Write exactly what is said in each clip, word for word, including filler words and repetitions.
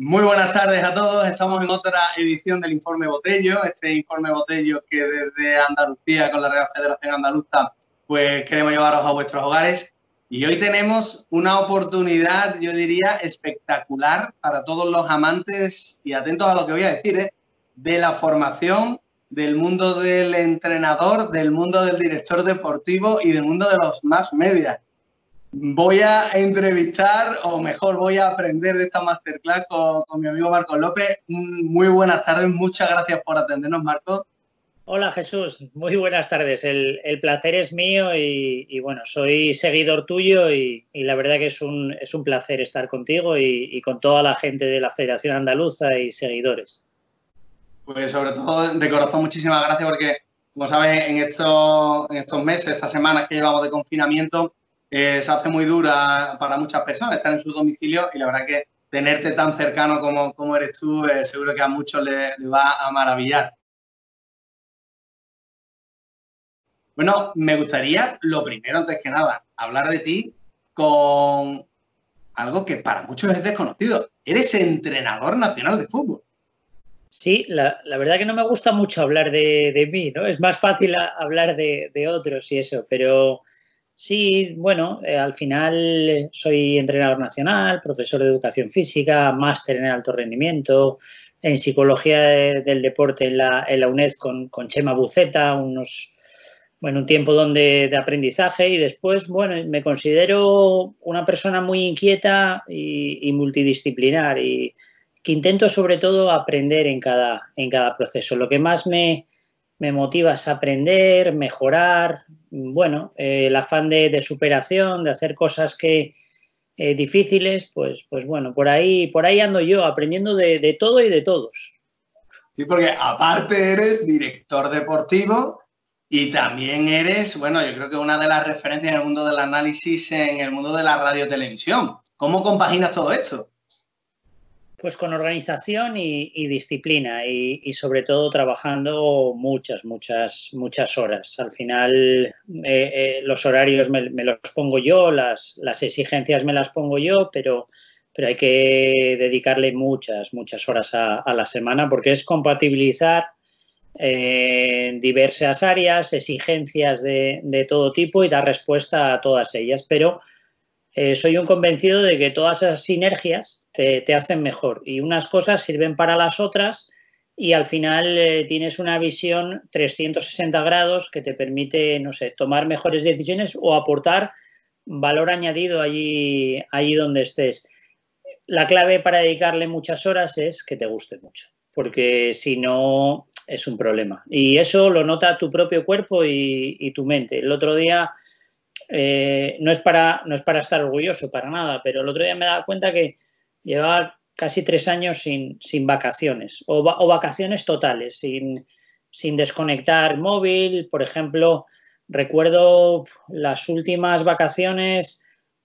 Muy buenas tardes a todos, estamos en otra edición del Informe Botello, este Informe Botello que desde Andalucía con la Real Federación Andaluza pues queremos llevaros a vuestros hogares. Y hoy tenemos una oportunidad, yo diría, espectacular para todos los amantes y atentos a lo que voy a decir, ¿eh? De la formación, del mundo del entrenador, del mundo del director deportivo y del mundo de los más media. Voy a entrevistar, o mejor, voy a aprender de esta masterclass con, con mi amigo Marcos López. Muy buenas tardes, muchas gracias por atendernos, Marcos. Hola, Jesús, muy buenas tardes. El, el placer es mío y, y bueno, soy seguidor tuyo y, y la verdad que es un, es un placer estar contigo y, y con toda la gente de la Federación Andaluza y seguidores. Pues sobre todo, de corazón, muchísimas gracias porque, como sabes, en estos, en estos meses, estas semanas que llevamos de confinamiento, Eh, se hace muy dura para muchas personas estar en su domicilio y la verdad que tenerte tan cercano como, como eres tú eh, seguro que a muchos les, les va a maravillar. Bueno, me gustaría, lo primero, antes que nada, hablar de ti con algo que para muchos es desconocido. Eres entrenador nacional de fútbol. Sí, la, la verdad que no me gusta mucho hablar de, de mí, ¿no? Es más fácil a, hablar de, de otros y eso, pero... Sí, bueno, eh, al final soy entrenador nacional, profesor de educación física, máster en alto rendimiento, en psicología de, del deporte en la, en la UNED con, con Chema Buceta, unos, bueno, un tiempo donde de aprendizaje y después, bueno, me considero una persona muy inquieta y, y multidisciplinar y que intento sobre todo aprender en cada, en cada proceso. Lo que más me... me motivas a aprender, mejorar, bueno, eh, el afán de, de superación, de hacer cosas que eh, difíciles, pues, pues bueno, por ahí, por ahí ando yo, aprendiendo de, de todo y de todos. Sí, porque aparte eres director deportivo y también eres, bueno, yo creo que una de las referencias en el mundo del análisis, en el mundo de la radiotelevisión. ¿Cómo compaginas todo esto? Pues con organización y, y disciplina y, y sobre todo trabajando muchas, muchas, muchas horas. Al final eh, eh, los horarios me, me los pongo yo, las, las exigencias me las pongo yo, pero, pero hay que dedicarle muchas, muchas horas a, a la semana porque es compatibilizar eh, diversas áreas, exigencias de, de todo tipo y dar respuesta a todas ellas, pero... Eh, soy un convencido de que todas esas sinergias te, te hacen mejor y unas cosas sirven para las otras y al final eh, tienes una visión trescientos sesenta grados que te permite, no sé, tomar mejores decisiones o aportar valor añadido allí, allí donde estés. La clave para dedicarle muchas horas es que te guste mucho, porque si no es un problema. Y eso lo nota tu propio cuerpo y, y tu mente. El otro día... Eh, no, es para, no es para estar orgulloso, para nada, pero el otro día me daba cuenta que llevaba casi tres años sin, sin vacaciones o, va, o vacaciones totales, sin, sin desconectar móvil. Por ejemplo, recuerdo las últimas vacaciones,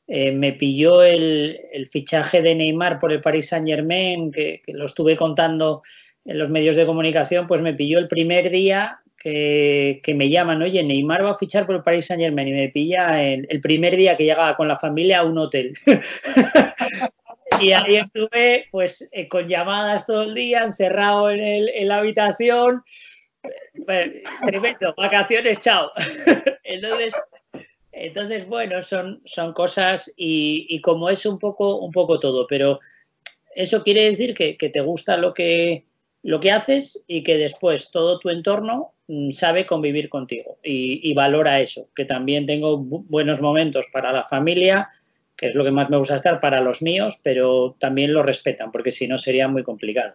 eh, me pilló el, el fichaje de Neymar por el Paris Saint Germain, que, que lo estuve contando en los medios de comunicación, pues me pilló el primer día... Que, que me llaman, oye, Neymar va a fichar por el Paris Saint Germain y me pilla el, el primer día que llegaba con la familia a un hotel. Y ahí estuve pues eh, con llamadas todo el día, encerrado en, el, en la habitación. Bueno, tremendo, vacaciones, chao. Entonces, entonces bueno, son, son cosas y, y como es un poco, un poco todo, pero eso quiere decir que, que te gusta lo que... lo que haces y que después todo tu entorno sabe convivir contigo y, y valora eso, que también tengo bu buenos momentos para la familia, que es lo que más me gusta estar, para los míos, pero también lo respetan, porque si no sería muy complicado.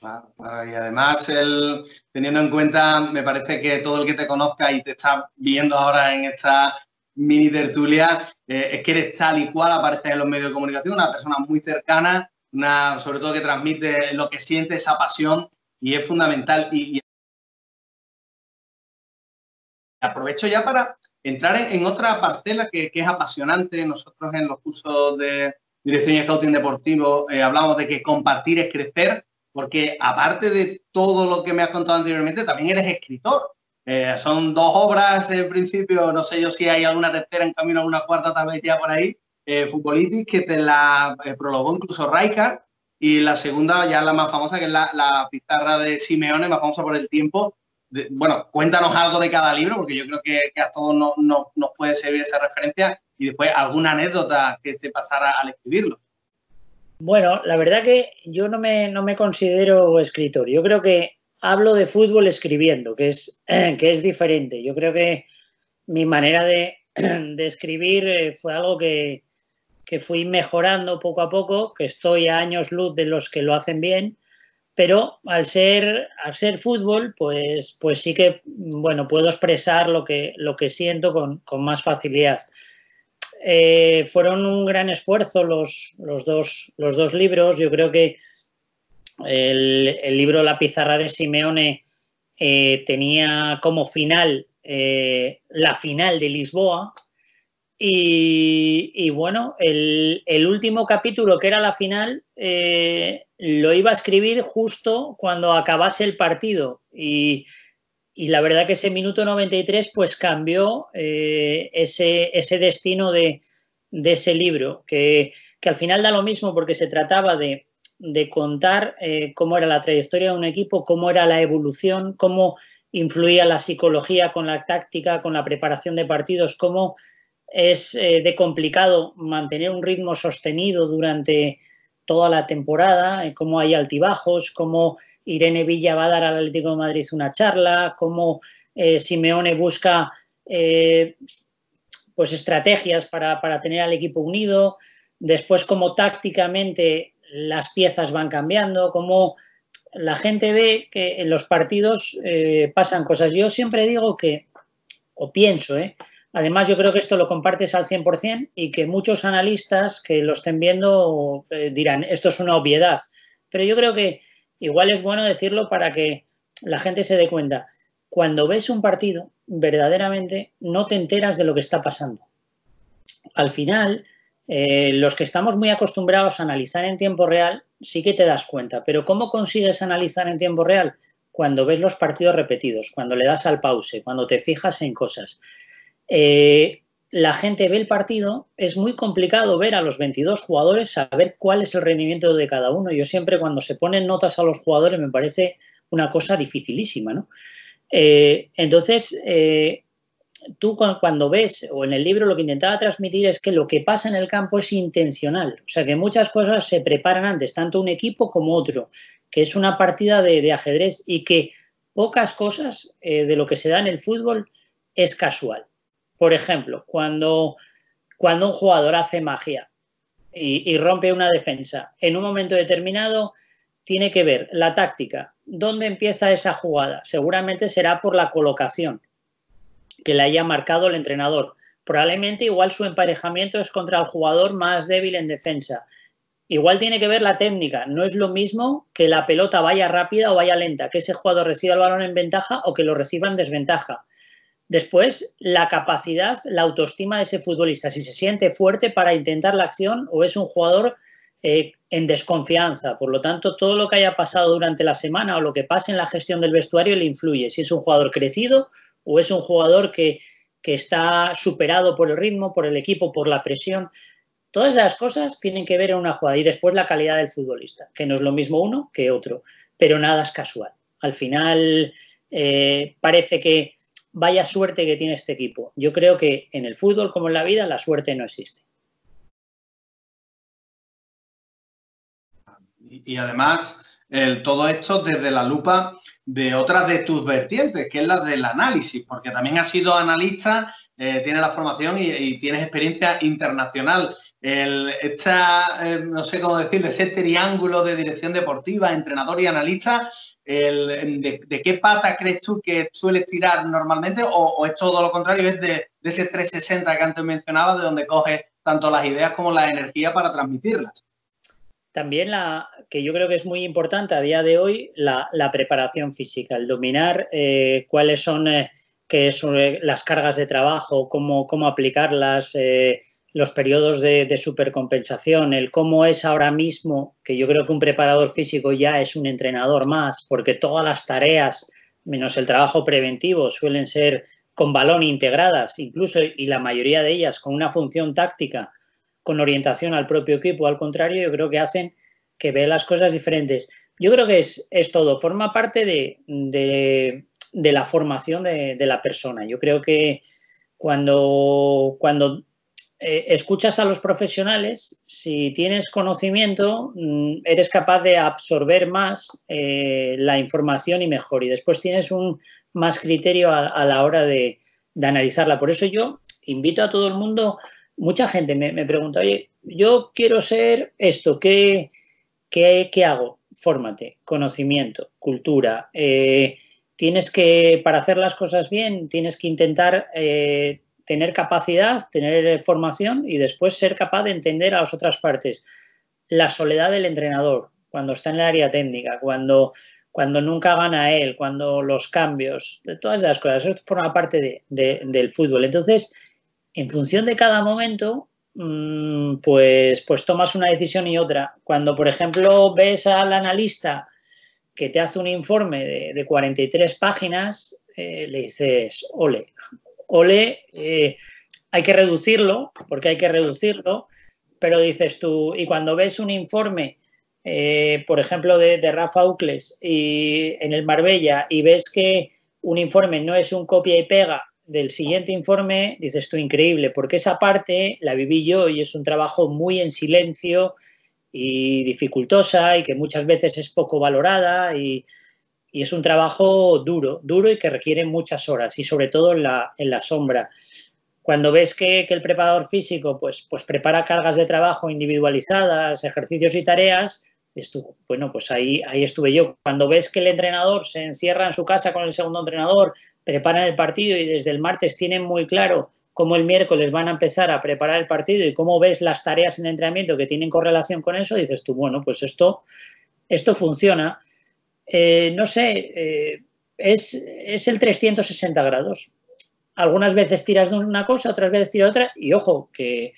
Claro, claro. Y además, el, teniendo en cuenta, me parece que todo el que te conozca y te está viendo ahora en esta mini tertulia, eh, es que eres tal y cual, apareces en los medios de comunicación, una persona muy cercana, Una, sobre todo que transmite lo que siente, esa pasión, y es fundamental. Y, y aprovecho ya para entrar en, en otra parcela que, que es apasionante. Nosotros en los cursos de dirección y scouting deportivo eh, hablamos de que compartir es crecer, porque aparte de todo lo que me has contado anteriormente, también eres escritor. Eh, son dos obras en principio, no sé yo si hay alguna tercera en camino, alguna cuarta tal vez ya por ahí. Eh, Futbolitis, que te la eh, prologó incluso Rijkaard, Y la segunda, ya la más famosa, que es la, la Pizarra de Simeone, más famosa por el tiempo. De, bueno, cuéntanos algo de cada libro, porque yo creo que, que a todos no, no, nos puede servir esa referencia. Y después alguna anécdota que te pasara al escribirlo. Bueno, la verdad que yo no me, no me considero escritor. Yo creo que hablo de fútbol escribiendo, que es, que es diferente. Yo creo que mi manera de, de escribir fue algo que, que fui mejorando poco a poco, que estoy a años luz de los que lo hacen bien, pero al ser, al ser fútbol, pues, pues sí que bueno, puedo expresar lo que, lo que siento con, con más facilidad. Eh, fueron un gran esfuerzo los, los, dos, los dos libros. Yo creo que el, el libro La Pizarra de Simeone eh, tenía como final eh, la final de Lisboa y, y bueno, el, el último capítulo, que era la final, eh, lo iba a escribir justo cuando acabase el partido y... Y la verdad que ese minuto noventa y tres pues cambió eh, ese, ese destino de, de ese libro, que, que al final da lo mismo porque se trataba de, de contar eh, cómo era la trayectoria de un equipo, cómo era la evolución, cómo influía la psicología con la táctica, con la preparación de partidos, cómo es eh, de complicado mantener un ritmo sostenido durante toda la temporada, eh, cómo hay altibajos, cómo Irene Villa va a dar al Atlético de Madrid una charla, cómo eh, Simeone busca eh, pues estrategias para, para tener al equipo unido, después cómo tácticamente las piezas van cambiando, cómo la gente ve que en los partidos eh, pasan cosas. Yo siempre digo que, o pienso, eh, además yo creo que esto lo compartes al cien por cien y que muchos analistas que lo estén viendo eh, dirán, esto es una obviedad, pero yo creo que igual es bueno decirlo para que la gente se dé cuenta. Cuando ves un partido, verdaderamente no te enteras de lo que está pasando. Al final, eh, los que estamos muy acostumbrados a analizar en tiempo real, sí que te das cuenta. Pero ¿cómo consigues analizar en tiempo real? Cuando ves los partidos repetidos, cuando le das al pause, cuando te fijas en cosas. Eh, la gente ve el partido, es muy complicado ver a los veintidós jugadores, saber cuál es el rendimiento de cada uno. Yo siempre cuando se ponen notas a los jugadores me parece una cosa dificilísima, ¿no? Eh, entonces, eh, tú cuando ves, o en el libro lo que intentaba transmitir es que lo que pasa en el campo es intencional. O sea, que muchas cosas se preparan antes, tanto un equipo como otro, que es una partida de, de ajedrez y que pocas cosas eh, de lo que se da en el fútbol es casual. Por ejemplo, cuando, cuando un jugador hace magia y, y rompe una defensa, en un momento determinado tiene que ver la táctica, dónde empieza esa jugada. Seguramente será por la colocación que le haya marcado el entrenador. Probablemente igual su emparejamiento es contra el jugador más débil en defensa. Igual tiene que ver la técnica. No es lo mismo que la pelota vaya rápida o vaya lenta, que ese jugador reciba el balón en ventaja o que lo reciba en desventaja. Después, la capacidad, la autoestima de ese futbolista, si se siente fuerte para intentar la acción o es un jugador eh, en desconfianza. Por lo tanto, todo lo que haya pasado durante la semana o lo que pase en la gestión del vestuario le influye. Si es un jugador crecido o es un jugador que, que está superado por el ritmo, por el equipo, por la presión. Todas las cosas tienen que ver en una jugada. Y después la calidad del futbolista, que no es lo mismo uno que otro, pero nada es casual. Al final eh, parece que vaya suerte que tiene este equipo. Yo creo que en el fútbol, como en la vida, la suerte no existe. Y, y además, el, todo esto desde la lupa de otras de tus vertientes, que es la del análisis, porque también has sido analista, eh, tienes la formación y, y tienes experiencia internacional. El, esta, eh, no sé cómo decirlo, ese triángulo de dirección deportiva, entrenador y analista, el, de, ¿de qué pata crees tú que sueles tirar normalmente? ¿O, o es todo lo contrario? ¿Es de, de ese trescientos sesenta que antes mencionabas, de donde coges tanto las ideas como la energía para transmitirlas? También, la que yo creo que es muy importante a día de hoy, la, la preparación física, el dominar eh, cuáles son, eh, qué son eh, las cargas de trabajo, cómo, cómo aplicarlas, eh, los periodos de, de supercompensación, el cómo es ahora mismo, que yo creo que un preparador físico ya es un entrenador más, porque todas las tareas, menos el trabajo preventivo, suelen ser con balón integradas, incluso, y la mayoría de ellas con una función táctica, con orientación al propio equipo. Al contrario, yo creo que hacen que ve las cosas diferentes. Yo creo que es, es todo, forma parte de, de, de la formación de, de la persona. Yo creo que cuando, cuando eh, escuchas a los profesionales, si tienes conocimiento, eres capaz de absorber más eh, la información y mejor. Y después tienes un más criterio a, a la hora de, de analizarla. Por eso yo invito a todo el mundo. Mucha gente me, me pregunta, oye, yo quiero ser esto, ¿qué, qué, qué hago? Fórmate, conocimiento, cultura. Eh, tienes que, para hacer las cosas bien, tienes que intentar eh, tener capacidad, tener formación y después ser capaz de entender a las otras partes. La soledad del entrenador, cuando está en el área técnica, cuando, cuando nunca gana él, cuando los cambios, todas las cosas, eso forma parte de, de, del fútbol. Entonces, en función de cada momento, pues, pues tomas una decisión y otra. Cuando, por ejemplo, ves al analista que te hace un informe de, de cuarenta y tres páginas, eh, le dices, ole, ole, eh, hay que reducirlo, porque hay que reducirlo, pero dices tú, y cuando ves un informe, eh, por ejemplo, de, de Rafa Ucles y en el Marbella, y ves que un informe no es un copia y pega del siguiente informe, dices tú, increíble, porque esa parte la viví yo y es un trabajo muy en silencio y dificultosa y que muchas veces es poco valorada y, y es un trabajo duro, duro y que requiere muchas horas y sobre todo en la, en la sombra. Cuando ves que, que el preparador físico pues, pues prepara cargas de trabajo individualizadas, ejercicios y tareas, dices tú, bueno, pues ahí, ahí estuve yo. Cuando ves que el entrenador se encierra en su casa con el segundo entrenador, preparan el partido y desde el martes tienen muy claro cómo el miércoles van a empezar a preparar el partido y cómo ves las tareas en el entrenamiento que tienen correlación con eso, dices tú, bueno, pues esto, esto funciona. Eh, no sé, eh, es, es el trescientos sesenta grados. Algunas veces tiras de una cosa, otras veces tiras de otra y, ojo, que,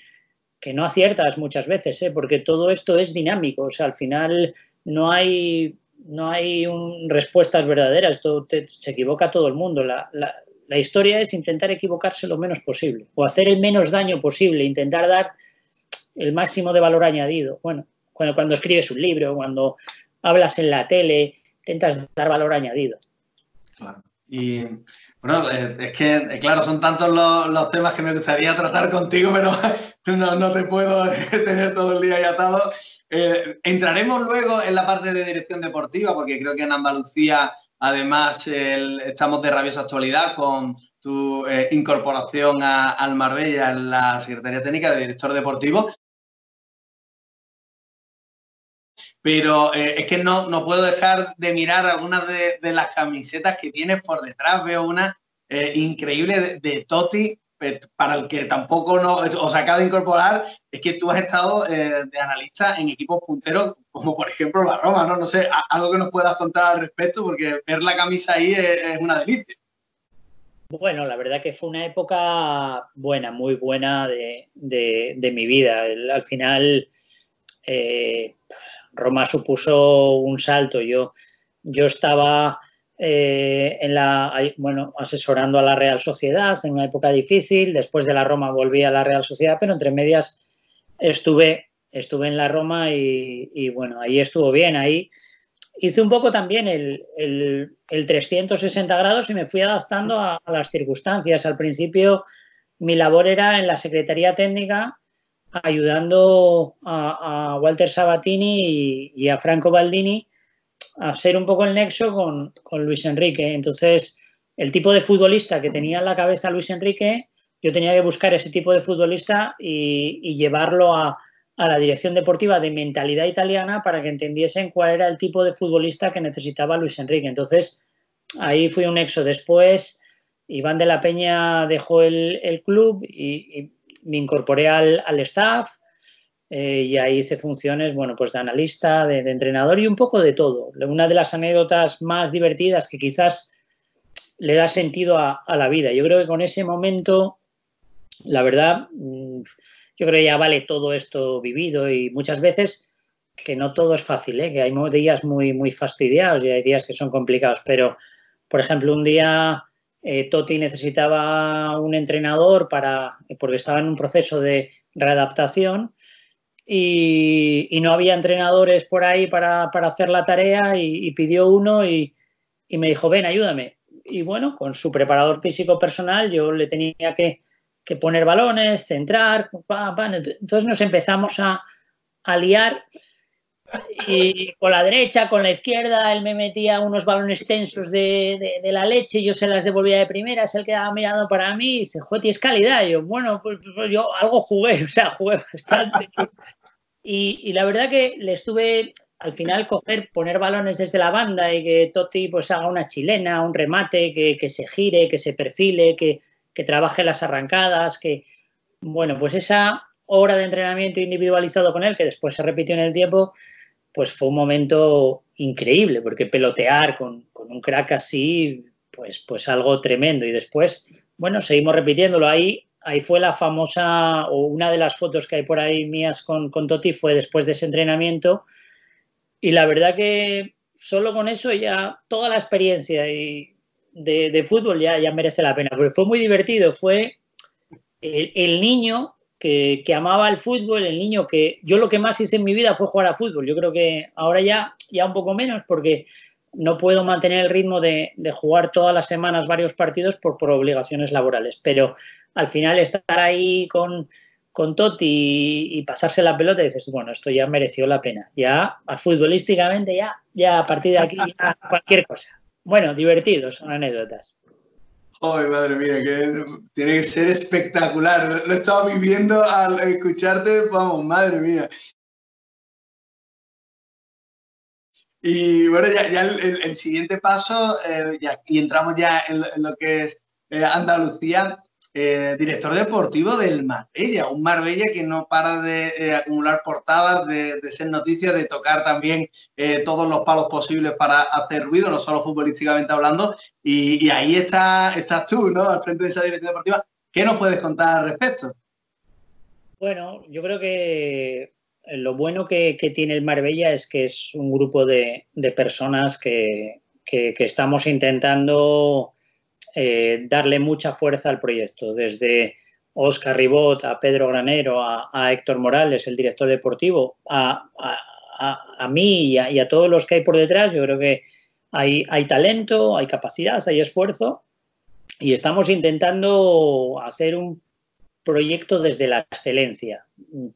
que no aciertas muchas veces, ¿eh? Porque todo esto es dinámico. O sea, al final no hay... No hay un, respuestas verdaderas, esto te, se equivoca todo el mundo. La, la, la historia es intentar equivocarse lo menos posible o hacer el menos daño posible, intentar dar el máximo de valor añadido. Bueno, cuando, cuando escribes un libro, cuando hablas en la tele, intentas dar valor añadido. Claro. Y bueno, es que, claro, son tantos los, los temas que me gustaría tratar contigo, pero no, no te puedo tener todo el día ahí atado. Eh, entraremos luego en la parte de dirección deportiva, porque creo que en Andalucía, además, el, estamos de rabiosa actualidad con tu eh, incorporación a, al Marbella en la Secretaría Técnica de Director Deportivo. Pero eh, es que no, no puedo dejar de mirar algunas de, de las camisetas que tienes por detrás. Veo una eh, increíble de, de Totti, eh, para el que tampoco no, os acaba de incorporar. Es que tú has estado eh, de analista en equipos punteros, como por ejemplo la Roma, ¿no? No sé, a, algo que nos puedas contar al respecto, porque ver la camisa ahí es, es una delicia. Bueno, la verdad que fue una época buena, muy buena de, de, de mi vida. Al final... Eh, Roma supuso un salto. Yo, yo estaba eh, en la, bueno, asesorando a la Real Sociedad en una época difícil. Después de la Roma volví a la Real Sociedad, pero entre medias estuve, estuve en la Roma y, y bueno, ahí estuvo bien. Ahí hice un poco también el, el, el trescientos sesenta grados y me fui adaptando a, a las circunstancias. Al principio mi labor era en la Secretaría Técnica, ayudando a, a Walter Sabatini y, y a Franco Baldini a ser un poco el nexo con, con Luis Enrique. Entonces, el tipo de futbolista que tenía en la cabeza Luis Enrique, yo tenía que buscar ese tipo de futbolista y, y llevarlo a, a la dirección deportiva de mentalidad italiana para que entendiesen cuál era el tipo de futbolista que necesitaba Luis Enrique. Entonces, ahí fui un nexo. Después, Iván de la Peña dejó el, el club y... y me incorporé al, al staff eh, y ahí hice funciones, bueno, pues de analista, de, de entrenador y un poco de todo. Una de las anécdotas más divertidas que quizás le da sentido a, a la vida. Yo creo que con ese momento, la verdad, yo creo que ya vale todo esto vivido y muchas veces que no todo es fácil, ¿eh? Que hay días muy, muy fastidiados y hay días que son complicados. Pero, por ejemplo, un día... Eh, Totti necesitaba un entrenador para, porque estaba en un proceso de readaptación y, y no había entrenadores por ahí para, para hacer la tarea y, y pidió uno y, y me dijo, ven, ayúdame. Y bueno, con su preparador físico personal yo le tenía que, que poner balones, centrar, pam, pam. Entonces nos empezamos a, a liar. Y con la derecha, con la izquierda, él me metía unos balones tensos de, de, de la leche, yo se las devolvía de primeras, él quedaba mirando para mí y dice, joder, es calidad. Y yo, bueno, pues yo algo jugué, o sea, jugué bastante. Y, y la verdad que le estuve, al final, coger, poner balones desde la banda y que Totti pues haga una chilena, un remate, que, que se gire, que se perfile, que, que trabaje las arrancadas, que, bueno, pues esa hora de entrenamiento individualizado con él, que después se repitió en el tiempo, pues fue un momento increíble, porque pelotear con, con un crack así, pues, pues algo tremendo. Y después, bueno, seguimos repitiéndolo. Ahí, ahí fue la famosa, o una de las fotos que hay por ahí mías con, con Totti, fue después de ese entrenamiento. Y la verdad que solo con eso ya toda la experiencia y de, de fútbol ya, ya merece la pena, porque fue muy divertido. Fue el, el niño... Que, que amaba el fútbol, el niño que... Yo lo que más hice en mi vida fue jugar a fútbol. Yo creo que ahora ya, ya un poco menos, porque no puedo mantener el ritmo de, de jugar todas las semanas varios partidos por, por obligaciones laborales. Pero al final estar ahí con, con Totti y, y pasarse la pelota, dices, bueno, esto ya mereció la pena. Ya futbolísticamente, ya, ya a partir de aquí, ya cualquier cosa. Bueno, divertido, son anécdotas. ¡Ay, madre mía! Que tiene que ser espectacular. Lo he estado viviendo al escucharte. Vamos, madre mía. Y bueno, ya, ya el, el siguiente paso, eh, ya, y entramos ya en, en lo que es eh, Andalucía, eh, director deportivo del Marbella. Un Marbella que no para de eh, acumular portadas, de, de ser noticias, de tocar también eh, todos los palos posibles para hacer ruido, no solo futbolísticamente hablando. Y, y ahí está, estás tú, ¿no? Al frente de esa dirección deportiva. ¿Qué nos puedes contar al respecto? Bueno, yo creo que lo bueno que, que tiene el Marbella es que es un grupo de, de personas que, que, que estamos intentando... Eh, darle mucha fuerza al proyecto, desde Oscar Ribot a Pedro Granero, a, a Héctor Morales, el director deportivo, a, a, a, a mí y a, y a todos los que hay por detrás. Yo creo que hay, hay talento, hay capacidad, hay esfuerzo y estamos intentando hacer un proyecto desde la excelencia,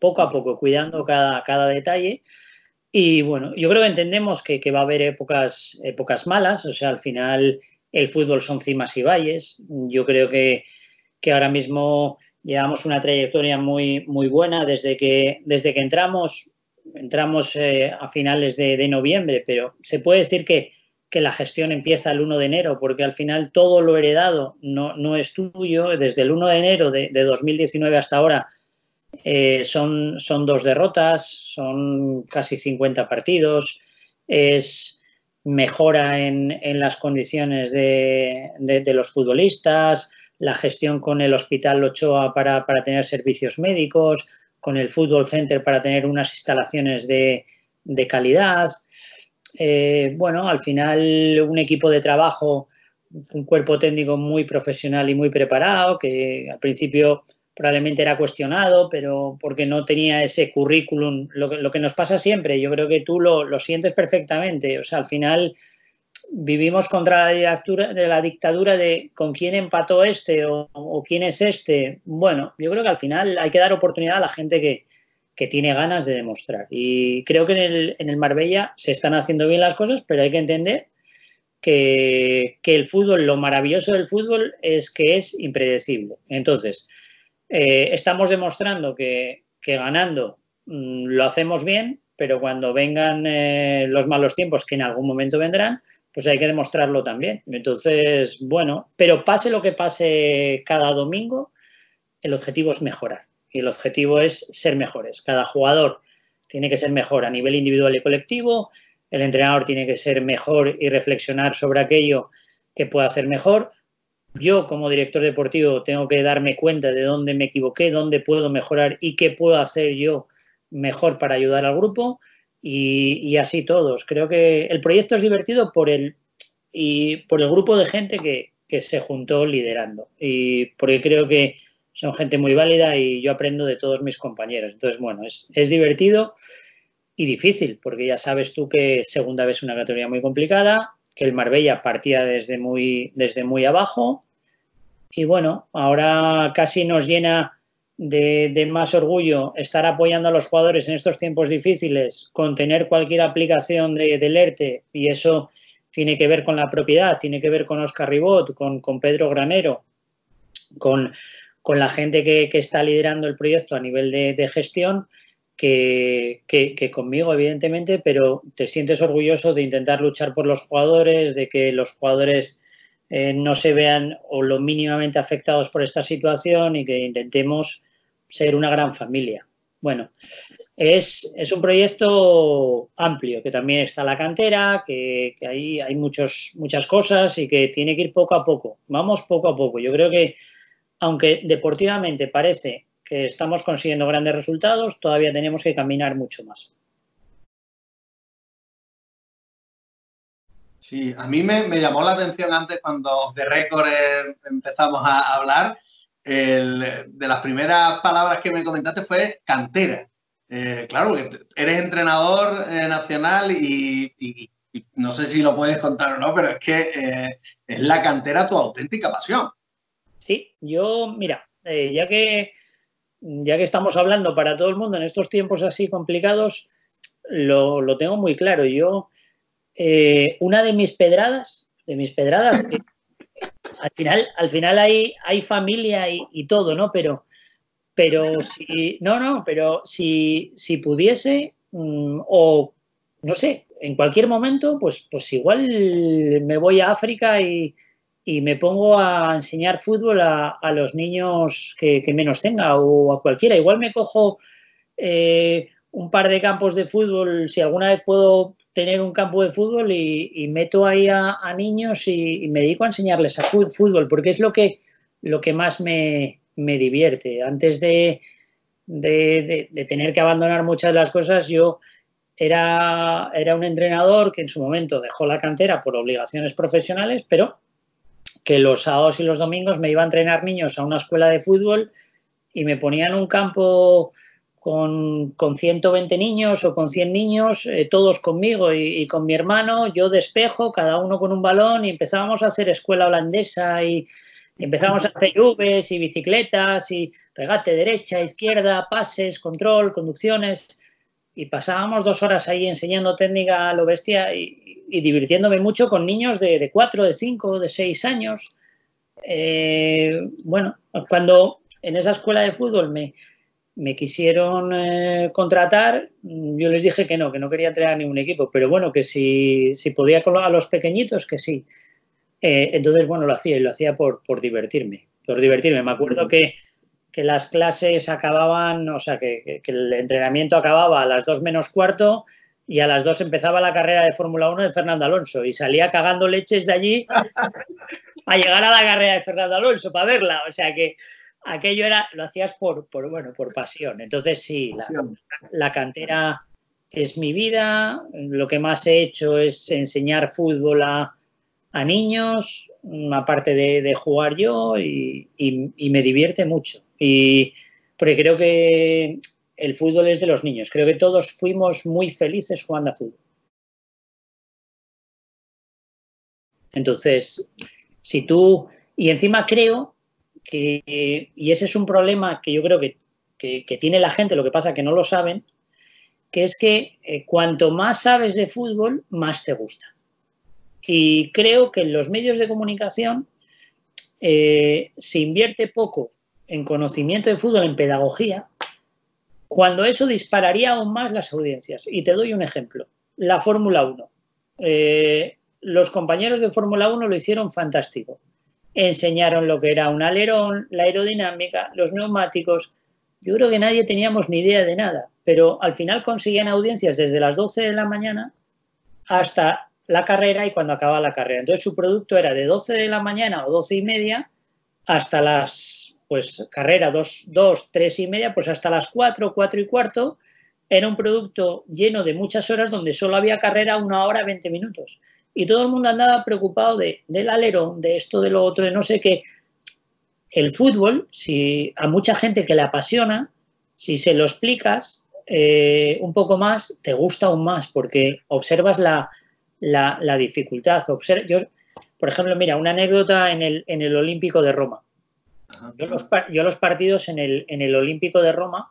poco a poco, cuidando cada, cada detalle. Y bueno, yo creo que entendemos que, que va a haber épocas, épocas malas, o sea, al final... El fútbol son cimas y valles. Yo creo que, que ahora mismo llevamos una trayectoria muy, muy buena desde que, desde que entramos, entramos eh, a finales de, de noviembre, pero se puede decir que, que la gestión empieza el uno de enero, porque al final todo lo heredado no, no es tuyo. Desde el uno de enero de, de dos mil diecinueve hasta ahora eh, son, son dos derrotas, son casi cincuenta partidos, es... mejora en, en las condiciones de, de, de los futbolistas, la gestión con el Hospital Ochoa para, para tener servicios médicos, con el Football Center para tener unas instalaciones de, de calidad. Eh, bueno, al final un equipo de trabajo, un cuerpo técnico muy profesional y muy preparado, que al principio probablemente era cuestionado, pero porque no tenía ese currículum, lo que, lo que nos pasa siempre. Yo creo que tú lo, lo sientes perfectamente. O sea, al final vivimos contra la dictadura, de la dictadura de con quién empató este o, o quién es este. Bueno, yo creo que al final hay que dar oportunidad a la gente que, que tiene ganas de demostrar. Y creo que en el, en el Marbella se están haciendo bien las cosas, pero hay que entender que, que el fútbol, lo maravilloso del fútbol es que es impredecible. Entonces... Eh, estamos demostrando que, que ganando mmm, lo hacemos bien, pero cuando vengan eh, los malos tiempos, que en algún momento vendrán, pues hay que demostrarlo también. Entonces, bueno, pero pase lo que pase cada domingo, el objetivo es mejorar y el objetivo es ser mejores. Cada jugador tiene que ser mejor a nivel individual y colectivo, el entrenador tiene que ser mejor y reflexionar sobre aquello que pueda hacer mejor. Yo, como director deportivo, tengo que darme cuenta de dónde me equivoqué, dónde puedo mejorar y qué puedo hacer yo mejor para ayudar al grupo y, y así todos. Creo que el proyecto es divertido por el, y por el grupo de gente que, que se juntó liderando, y porque creo que son gente muy válida y yo aprendo de todos mis compañeros. Entonces, bueno, es, es divertido y difícil, porque ya sabes tú que segunda vez es una categoría muy complicada, que el Marbella partía desde muy, desde muy abajo y, bueno, ahora casi nos llena de, de más orgullo estar apoyando a los jugadores en estos tiempos difíciles, contener cualquier aplicación de, del E R T E, y eso tiene que ver con la propiedad, tiene que ver con Oscar Ribot, con, con Pedro Granero, con, con la gente que, que está liderando el proyecto a nivel de, de gestión, que, que, que conmigo, evidentemente, pero te sientes orgulloso de intentar luchar por los jugadores, de que los jugadores eh, no se vean o lo mínimamente afectados por esta situación y que intentemos ser una gran familia. Bueno, es, es un proyecto amplio, que también está la cantera, que, que ahí hay muchos, muchas cosas y que tiene que ir poco a poco. Vamos poco a poco. Yo creo que, aunque deportivamente parece que estamos consiguiendo grandes resultados, todavía tenemos que caminar mucho más. Sí, a mí me, me llamó la atención antes cuando off the record empezamos a hablar. El, de las primeras palabras que me comentaste fue cantera. Eh, claro, eres entrenador eh, nacional y, y, y no sé si lo puedes contar o no, pero es que eh, es la cantera tu auténtica pasión. Sí, yo, mira, eh, ya que, ya que estamos hablando para todo el mundo en estos tiempos así complicados, lo, lo tengo muy claro. Yo, eh, una de mis pedradas, de mis pedradas... que, Al final, al final hay, hay familia y, y todo, ¿no? Pero, pero si no, no, pero si, si pudiese, mmm, o no sé, en cualquier momento, pues, pues igual me voy a África y, y me pongo a enseñar fútbol a, a los niños que, que menos tenga, o a cualquiera. Igual me cojo eh, un par de campos de fútbol, si alguna vez puedo tener un campo de fútbol y, y meto ahí a, a niños y, y me dedico a enseñarles a fútbol, porque es lo que, lo que más me, me divierte. Antes de, de, de, de tener que abandonar muchas de las cosas, yo era, era un entrenador que en su momento dejó la cantera por obligaciones profesionales, pero que los sábados y los domingos me iba a entrenar niños a una escuela de fútbol y me ponían un campo... Con, con ciento veinte niños o con cien niños, eh, todos conmigo y, y con mi hermano, yo despejo, cada uno con un balón, y empezábamos a hacer escuela holandesa y empezábamos a hacer Uves y bicicletas y regate derecha, izquierda, pases, control, conducciones, y pasábamos dos horas ahí enseñando técnica a lo bestia y, y divirtiéndome mucho con niños de, de cuatro, de cinco, de seis años. Eh, bueno, cuando en esa escuela de fútbol me... Me quisieron eh, contratar, yo les dije que no, que no quería entrenar ningún equipo, pero bueno, que si, si podía con a los pequeñitos, que sí. Eh, entonces, bueno, lo hacía y lo hacía por, por divertirme, por divertirme. Me acuerdo que, que las clases acababan, o sea, que, que, que el entrenamiento acababa a las dos menos cuarto y a las dos empezaba la carrera de Fórmula uno de Fernando Alonso y salía cagando leches de allí a llegar a la carrera de Fernando Alonso para verla, o sea que... Aquello era, lo hacías por, por, bueno, por pasión. Entonces, sí, la, la cantera es mi vida. Lo que más he hecho es enseñar fútbol a, a niños, aparte de, de jugar yo, y, y, y me divierte mucho. Y, porque creo que el fútbol es de los niños. Creo que todos fuimos muy felices jugando a fútbol. Entonces, si tú... Y encima creo... Que, y ese es un problema que yo creo que, que, que tiene la gente, lo que pasa que no lo saben, que es que eh, cuanto más sabes de fútbol, más te gusta. Y creo que en los medios de comunicación eh, se invierte poco en conocimiento de fútbol, en pedagogía, cuando eso dispararía aún más las audiencias. Y te doy un ejemplo, la Fórmula uno. Eh, los compañeros de Fórmula uno lo hicieron fantástico. Enseñaron lo que era un alerón, la aerodinámica, los neumáticos. Yo creo que nadie teníamos ni idea de nada, pero al final conseguían audiencias desde las doce de la mañana hasta la carrera y cuando acababa la carrera. Entonces su producto era de doce de la mañana o doce y media hasta las, pues, carrera dos, tres y media, pues hasta las cuatro, cuatro y cuarto. Era un producto lleno de muchas horas donde solo había carrera una hora, veinte minutos. Y todo el mundo andaba preocupado de, del alerón, de esto, de lo otro, de no sé qué. el fútbol, si a mucha gente que le apasiona, si se lo explicas eh, un poco más, te gusta aún más, porque observas la, la, la dificultad. Observ yo, por ejemplo, mira, una anécdota en el, en el Olímpico de Roma. Yo los, yo los partidos en el, en el Olímpico de Roma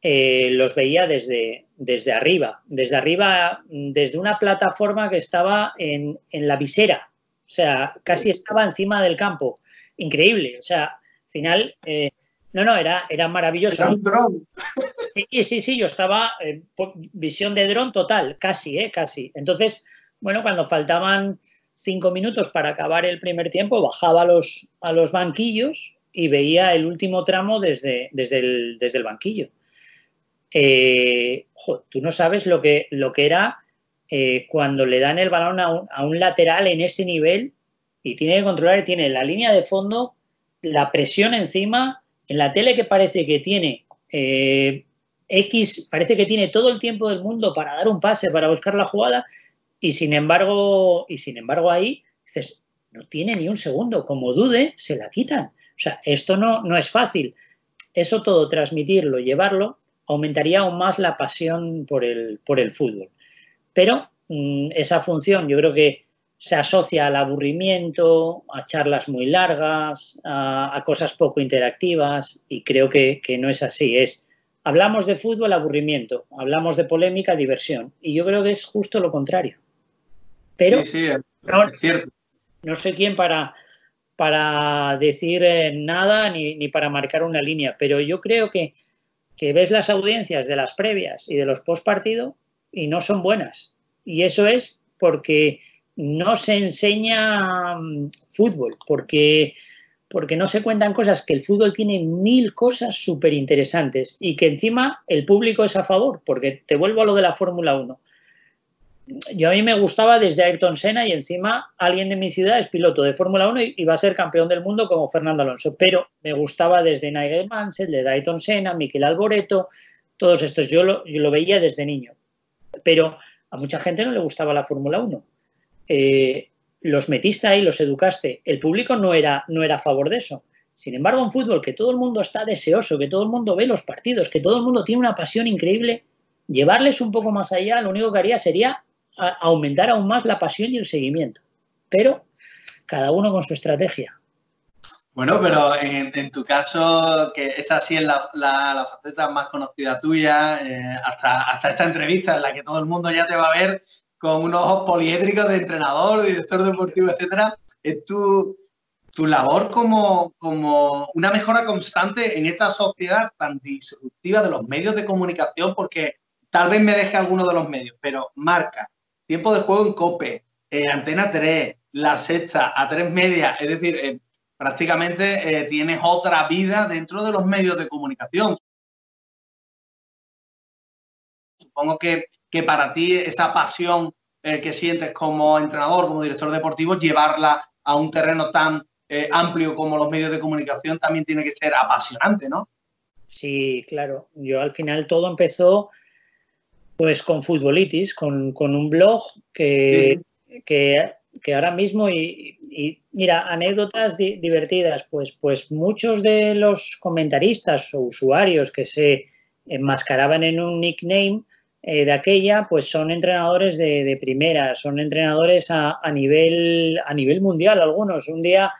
eh, los veía desde, desde arriba, desde arriba, desde una plataforma que estaba en, en la visera, o sea, casi estaba encima del campo. Increíble, o sea, al final, eh, no, no, era, era maravilloso. Era un dron. Sí, sí, sí, yo estaba, eh, visión de dron total, casi, eh, casi. Entonces, bueno, cuando faltaban cinco minutos para acabar el primer tiempo, bajaba a los, a los banquillos y veía el último tramo desde, desde, el, desde el banquillo. Eh, jo, tú no sabes lo que, lo que era eh, cuando le dan el balón a un, a un lateral en ese nivel. Y tiene que controlar, tiene la línea de fondo, la presión encima, en la tele que parece que tiene eh, X, parece que tiene todo el tiempo del mundo para dar un pase, para buscar la jugada, y sin embargo, y sin embargo ahí dices, no tiene ni un segundo, como dude, se la quitan. O sea, esto no, no es fácil. Eso todo, transmitirlo, llevarlo, aumentaría aún más la pasión por el, por el fútbol. Pero mmm, esa función, yo creo que se asocia al aburrimiento, a charlas muy largas, a, a cosas poco interactivas, y creo que, que no es así. Es, hablamos de fútbol, aburrimiento; hablamos de polémica, diversión. Y yo creo que es justo lo contrario. Pero sí, sí, es no, cierto. No soy quien para, para decir eh, nada ni, ni para marcar una línea, pero yo creo que, que ves las audiencias de las previas y de los postpartido y no son buenas. Y eso es porque no se enseña fútbol, porque, porque no se cuentan cosas, que el fútbol tiene mil cosas súper interesantes y que encima el público es a favor, porque te vuelvo a lo de la Fórmula uno. Yo, a mí me gustaba desde Ayrton Senna, y encima alguien de mi ciudad es piloto de Fórmula uno y va a ser campeón del mundo como Fernando Alonso, pero me gustaba desde Nigel Mansell, de Ayrton Senna, Mikel Alboreto, todos estos, yo lo, yo lo veía desde niño, pero a mucha gente no le gustaba la Fórmula uno. Eh, los metiste ahí, los educaste. El público no era, no era a favor de eso. Sin embargo, en fútbol, que todo el mundo está deseoso, que todo el mundo ve los partidos, que todo el mundo tiene una pasión increíble, llevarles un poco más allá, lo único que haría sería a, aumentar aún más la pasión y el seguimiento. Pero cada uno con su estrategia. Bueno, pero en, en tu caso, que esa sí es la, la, la faceta más conocida tuya, eh, hasta, hasta esta entrevista en la que todo el mundo ya te va a ver con unos ojos poliédricos de entrenador, director deportivo, etcétera, es tu, tu labor como, como una mejora constante en esta sociedad tan disruptiva de los medios de comunicación, porque tal vez me deje alguno de los medios, pero Marca, Tiempo de Juego en COPE, eh, Antena tres, La Sexta, A tres Media, es decir, eh, prácticamente eh, tienes otra vida dentro de los medios de comunicación. Supongo que, que para ti esa pasión eh, que sientes como entrenador, como director deportivo, llevarla a un terreno tan eh, amplio como los medios de comunicación también tiene que ser apasionante, ¿no? Sí, claro. Yo al final todo empezó pues con Futbolitis, con, con un blog que, sí. que, que ahora mismo, y, y mira, anécdotas di divertidas, pues, pues muchos de los comentaristas o usuarios que se enmascaraban en un nickname Eh, de aquella, pues son entrenadores de, de primera, son entrenadores a, a, nivel, a nivel mundial algunos. Un día,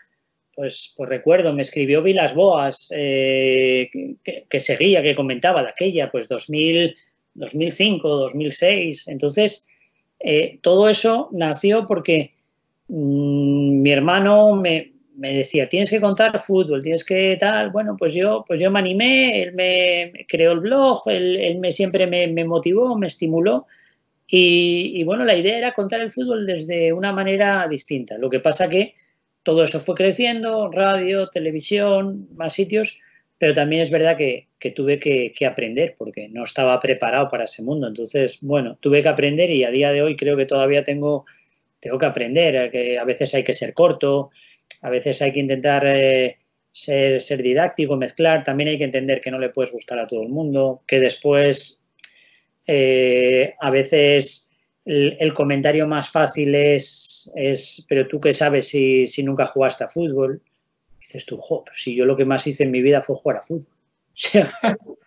pues, pues recuerdo, me escribió Vilas Boas, eh, que, que seguía, que comentaba de aquella, pues dos mil, dos mil cinco, dos mil seis. Entonces, eh, todo eso nació porque mmm, mi hermano me, me decía, tienes que contar fútbol, tienes que tal. Bueno, pues yo, pues yo me animé, él me creó el blog, él, él me, siempre me, me motivó, me estimuló, y, y bueno, la idea era contar el fútbol desde una manera distinta. Lo que pasa que todo eso fue creciendo, radio, televisión, más sitios, pero también es verdad que, que tuve que, que aprender, porque no estaba preparado para ese mundo. Entonces, bueno, tuve que aprender, y a día de hoy creo que todavía tengo, tengo que aprender, que a veces hay que ser corto, a veces hay que intentar eh, ser, ser didáctico, mezclar. También hay que entender que no le puedes gustar a todo el mundo, que después eh, a veces el, el comentario más fácil es, es, pero tú qué sabes si, si nunca jugaste a fútbol. dices tú, jo, pero si yo lo que más hice en mi vida fue jugar a fútbol. O sea,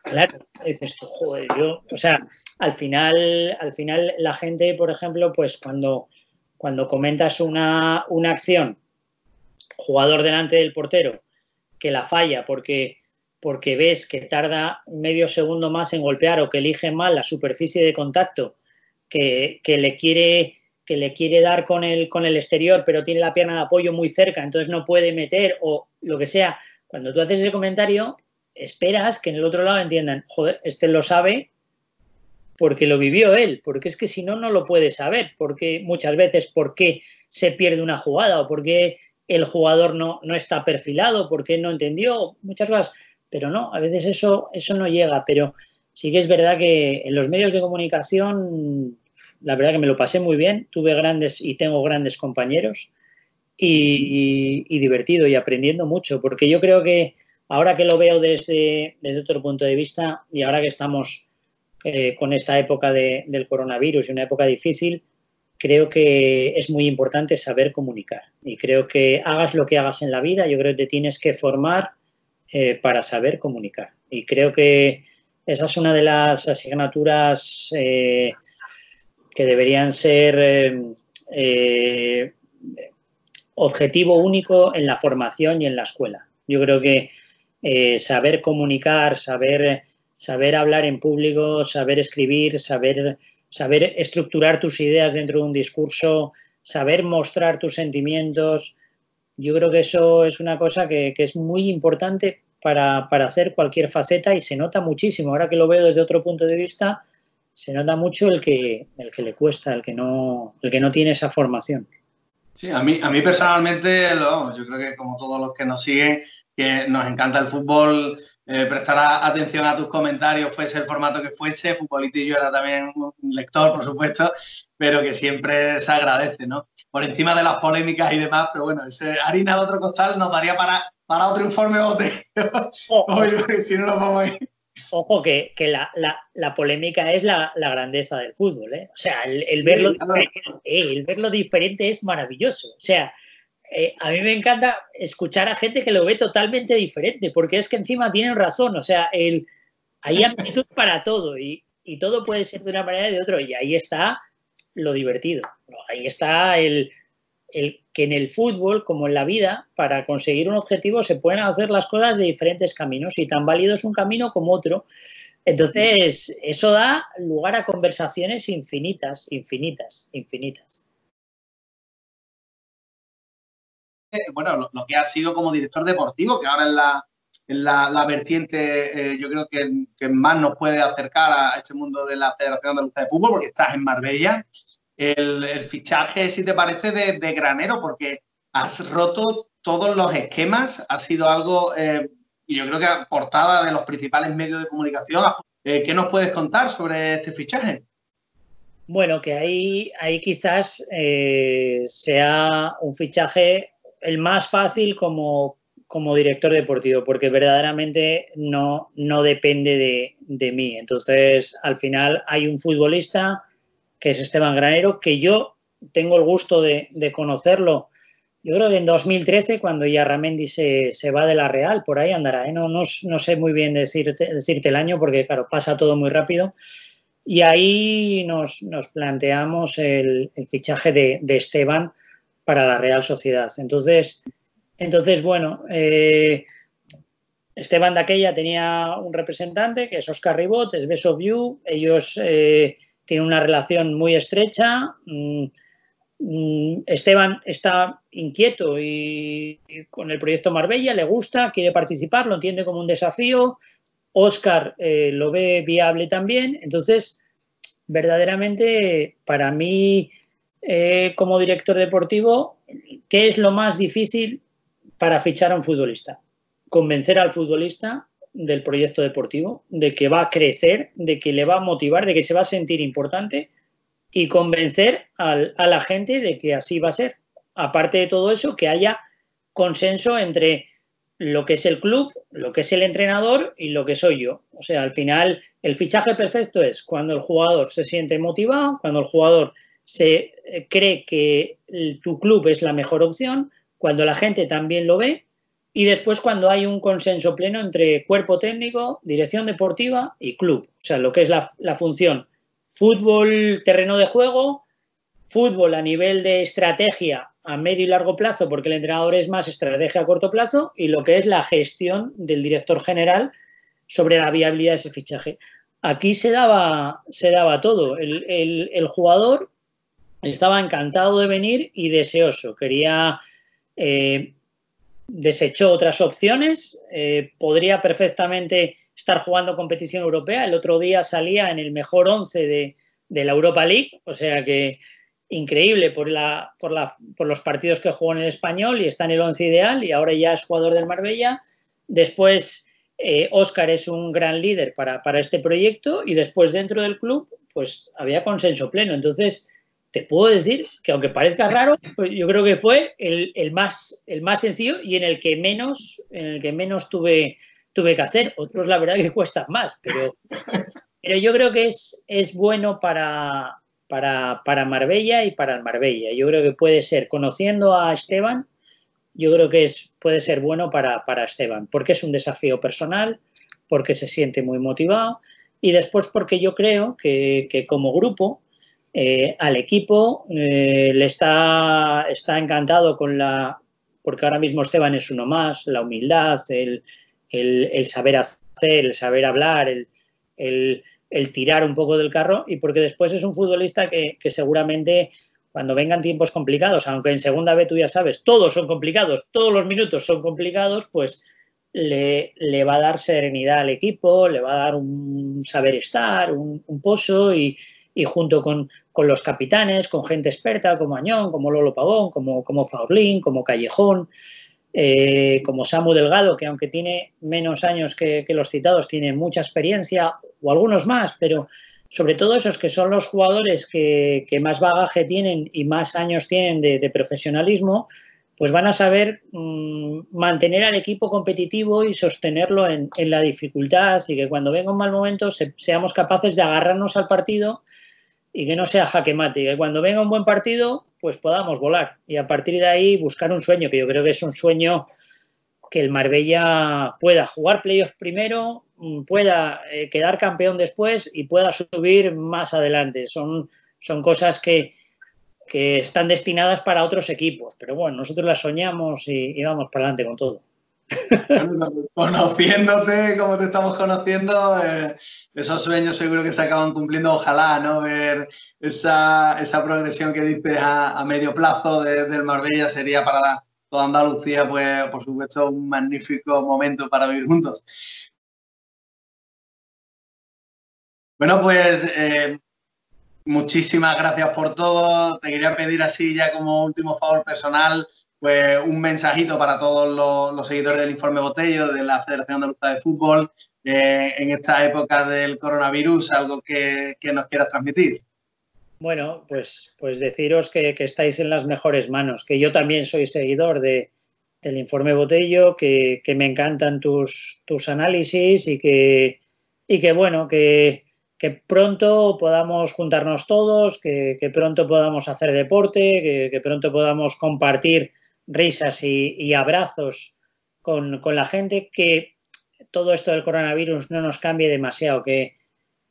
claro, dices tú, joder, yo... O sea, al final, al final la gente, por ejemplo, pues cuando, cuando comentas una, una acción, jugador delante del portero, que la falla porque, porque ves que tarda medio segundo más en golpear o que elige mal la superficie de contacto, que, que le quiere... que le quiere dar con el, con el exterior, pero tiene la pierna de apoyo muy cerca, entonces no puede meter o lo que sea. Cuando tú haces ese comentario, esperas que en el otro lado entiendan, joder, este lo sabe porque lo vivió él, porque es que si no, no lo puede saber, porque muchas veces por qué se pierde una jugada o por qué el jugador no, no está perfilado, por qué no entendió, muchas cosas. Pero no, a veces eso, eso no llega, pero sí que es verdad que en los medios de comunicación... La verdad que me lo pasé muy bien, tuve grandes y tengo grandes compañeros y, y, y divertido y aprendiendo mucho, porque yo creo que ahora que lo veo desde, desde otro punto de vista y ahora que estamos eh, con esta época de, del coronavirus y una época difícil, creo que es muy importante saber comunicar y creo que hagas lo que hagas en la vida, yo creo que te tienes que formar eh, para saber comunicar y creo que esa es una de las asignaturas eh, que deberían ser eh, eh, objetivo único en la formación y en la escuela. Yo creo que eh, saber comunicar, saber, saber hablar en público, saber escribir, saber, saber estructurar tus ideas dentro de un discurso, saber mostrar tus sentimientos, yo creo que eso es una cosa que, que es muy importante para, para hacer cualquier faceta y se nota muchísimo. Ahora que lo veo desde otro punto de vista, se nota mucho el que, el que le cuesta, el que no, el que no tiene esa formación. Sí, a mí, a mí personalmente, lo, yo creo que como todos los que nos siguen, que nos encanta el fútbol, eh, prestar atención a tus comentarios, fuese el formato que fuese, Futbolitis, yo era también un lector, por supuesto, pero que siempre se agradece, ¿no? Por encima de las polémicas y demás, pero bueno, ese harina de otro costal nos daría para, para otro Informe Botello, porque si no nos vamos a ir. Ojo, que, que la, la, la polémica es la, la grandeza del fútbol, ¿eh? O sea, el, el, verlo sí, claro. eh, el verlo diferente es maravilloso. O sea, eh, a mí me encanta escuchar a gente que lo ve totalmente diferente, porque es que encima tienen razón. O sea, el, hay amplitud para todo y, y todo puede ser de una manera y de otra. Y ahí está lo divertido. Ahí está el, el que en el fútbol, como en la vida, para conseguir un objetivo se pueden hacer las cosas de diferentes caminos y tan válido es un camino como otro. Entonces, eso da lugar a conversaciones infinitas, infinitas, infinitas. Bueno, lo, lo que ha sido como director deportivo, que ahora es la, en la, la vertiente, eh, yo creo que, que más nos puede acercar a este mundo de la Federación Andaluza de Fútbol, porque estás en Marbella. El, el fichaje, si te parece, de, de Granero, porque has roto todos los esquemas, ha sido algo, eh, yo creo que portada de los principales medios de comunicación. Eh, ¿Qué nos puedes contar sobre este fichaje? Bueno, que ahí, ahí quizás eh, sea un fichaje el más fácil como, como director deportivo, porque verdaderamente no, no depende de, de mí. Entonces, al final hay un futbolista... que es Esteban Granero, que yo tengo el gusto de, de conocerlo. Yo creo que en dos mil trece, cuando Yarramendi se, se va de la Real, por ahí andará, ¿eh? no, no, no sé muy bien decirte, decirte el año, porque claro, pasa todo muy rápido. Y ahí nos, nos planteamos el, el fichaje de, de Esteban para la Real Sociedad. Entonces, entonces bueno, eh, Esteban de aquella tenía un representante, que es Oscar Ribot, es Best of You, ellos... Eh, tiene una relación muy estrecha. Esteban está inquieto y con el proyecto Marbella, le gusta, quiere participar, lo entiende como un desafío. Óscar eh, lo ve viable también. Entonces, verdaderamente, para mí, eh, como director deportivo, ¿qué es lo más difícil para fichar a un futbolista? Convencer al futbolista del proyecto deportivo, de que va a crecer, de que le va a motivar, de que se va a sentir importante y convencer al, a la gente de que así va a ser. Aparte de todo eso, que haya consenso entre lo que es el club, lo que es el entrenador y lo que soy yo. O sea, al final, el fichaje perfecto es cuando el jugador se siente motivado, cuando el jugador se cree que tu club es la mejor opción, cuando la gente también lo ve y después cuando hay un consenso pleno entre cuerpo técnico, dirección deportiva y club. O sea, lo que es la, la función fútbol, terreno de juego, fútbol a nivel de estrategia a medio y largo plazo, porque el entrenador es más estrategia a corto plazo, y lo que es la gestión del director general sobre la viabilidad de ese fichaje. Aquí se daba, se daba todo. El, el, el jugador estaba encantado de venir y deseoso. Quería, eh, desechó otras opciones. Eh, podría perfectamente estar jugando competición europea. El otro día salía en el mejor once de, de la Europa League. O sea que increíble por, la, por, la, por los partidos que jugó en el Español, y está en el once ideal, y ahora ya es jugador del Marbella. Después... Eh, Óscar es un gran líder para, para este proyecto, y después dentro del club pues había consenso pleno. Entonces te puedo decir que, aunque parezca raro, pues yo creo que fue el, el, más, el más sencillo y en el que menos, en el que menos tuve, tuve que hacer. Otros la verdad que cuestan más, pero, pero yo creo que es, es bueno para, para, para Marbella y para el Marbella. Yo creo que puede ser, conociendo a Esteban, yo creo que es, puede ser bueno para, para Esteban, porque es un desafío personal, porque se siente muy motivado, y después porque yo creo que, que como grupo, eh, al equipo eh, le está, está encantado con la... Porque ahora mismo Esteban es uno más, la humildad, el, el, el saber hacer, el saber hablar, el, el, el tirar un poco del carro, y porque después es un futbolista que, que seguramente... Cuando vengan tiempos complicados, aunque en segunda B, tú ya sabes, todos son complicados, todos los minutos son complicados, pues le, le va a dar serenidad al equipo, le va a dar un saber estar, un, un pozo, y, y junto con, con los capitanes, con gente experta como Añón, como Lolo Pavón, como, como Faulín, como Callejón, eh, como Samu Delgado, que aunque tiene menos años que, que los citados, tiene mucha experiencia, o algunos más, pero... Sobre todo esos que son los jugadores que, que más bagaje tienen y más años tienen de, de profesionalismo, pues van a saber mmm, mantener al equipo competitivo y sostenerlo en, en la dificultad, y que cuando venga un mal momento se, seamos capaces de agarrarnos al partido y que no sea jaque mate. Y que cuando venga un buen partido, pues podamos volar. Y a partir de ahí buscar un sueño, que yo creo que es un sueño... que el Marbella pueda jugar playoff primero, pueda eh, quedar campeón después y pueda subir más adelante. Son, son cosas que, que están destinadas para otros equipos, pero bueno, nosotros las soñamos y, y vamos para adelante con todo. Conociéndote como te estamos conociendo, eh, esos sueños seguro que se acaban cumpliendo. Ojalá, ¿no? Ver esa, esa progresión que dices a, a medio plazo de, del Marbella sería para... La... toda Andalucía, pues, por supuesto, un magnífico momento para vivir juntos. Bueno, pues eh, muchísimas gracias por todo. Te quería pedir así, ya como último favor personal, pues un mensajito para todos los, los seguidores del Informe Botello, de la Federación Andaluza de Fútbol, eh, en esta época del coronavirus, algo que, que nos quieras transmitir. Bueno, pues, pues deciros que, que estáis en las mejores manos, que yo también soy seguidor de, del Informe Botello, que, que me encantan tus, tus análisis, y que, y que bueno, que, que pronto podamos juntarnos todos, que, que pronto podamos hacer deporte, que, que pronto podamos compartir risas y, y abrazos con, con la gente, que todo esto del coronavirus no nos cambie demasiado, que,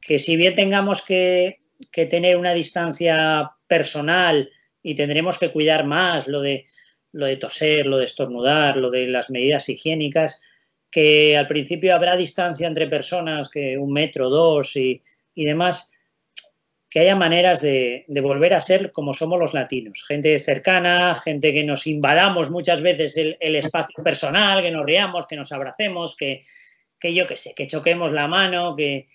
que si bien tengamos que... que tener una distancia personal y tendremos que cuidar más lo de, lo de toser, lo de estornudar, lo de las medidas higiénicas, que al principio habrá distancia entre personas, que un metro, dos y, y demás, que haya maneras de, de volver a ser como somos los latinos, gente cercana, gente que nos invadamos muchas veces el, el espacio personal, que nos riamos, que nos abracemos, que, que yo qué sé, que choquemos la mano, que...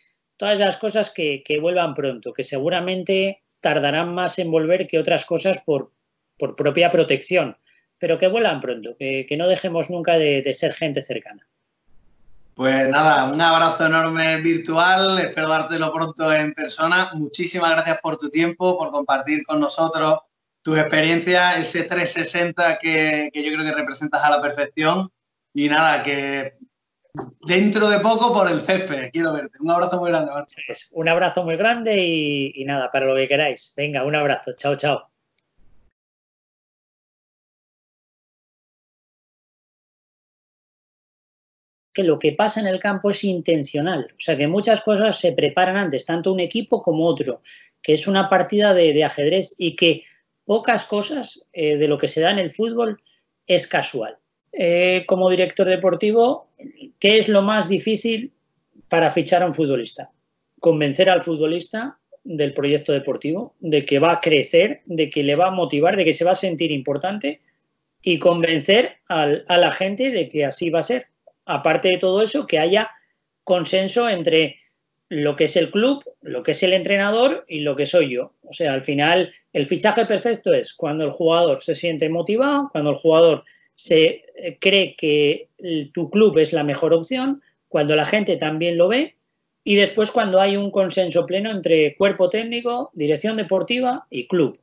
Todas las cosas que, que vuelvan pronto, que seguramente tardarán más en volver que otras cosas por, por propia protección, pero que vuelvan pronto, que, que no dejemos nunca de, de ser gente cercana. Pues nada, un abrazo enorme virtual, espero dártelo pronto en persona. Muchísimas gracias por tu tiempo, por compartir con nosotros tus experiencias, ese trescientos sesenta que, que yo creo que representas a la perfección, y nada, que... Dentro de poco por el césped, quiero verte. Un abrazo muy grande, Marcos. Un abrazo muy grande y, y nada, para lo que queráis. Venga, un abrazo. Chao, chao. que lo que pasa en el campo es intencional. O sea, que muchas cosas se preparan antes, tanto un equipo como otro, que es una partida de, de ajedrez y que pocas cosas eh, de lo que se da en el fútbol es casual. Eh, como director deportivo, ¿qué es lo más difícil para fichar a un futbolista? Convencer al futbolista del proyecto deportivo, de que va a crecer, de que le va a motivar, de que se va a sentir importante, y convencer al, a la gente de que así va a ser. Aparte de todo eso, que haya consenso entre lo que es el club, lo que es el entrenador y lo que soy yo. O sea, al final, el fichaje perfecto es cuando el jugador se siente motivado, cuando el jugador se cree que tu club es la mejor opción, cuando la gente también lo ve, y después cuando hay un consenso pleno entre cuerpo técnico, dirección deportiva y club.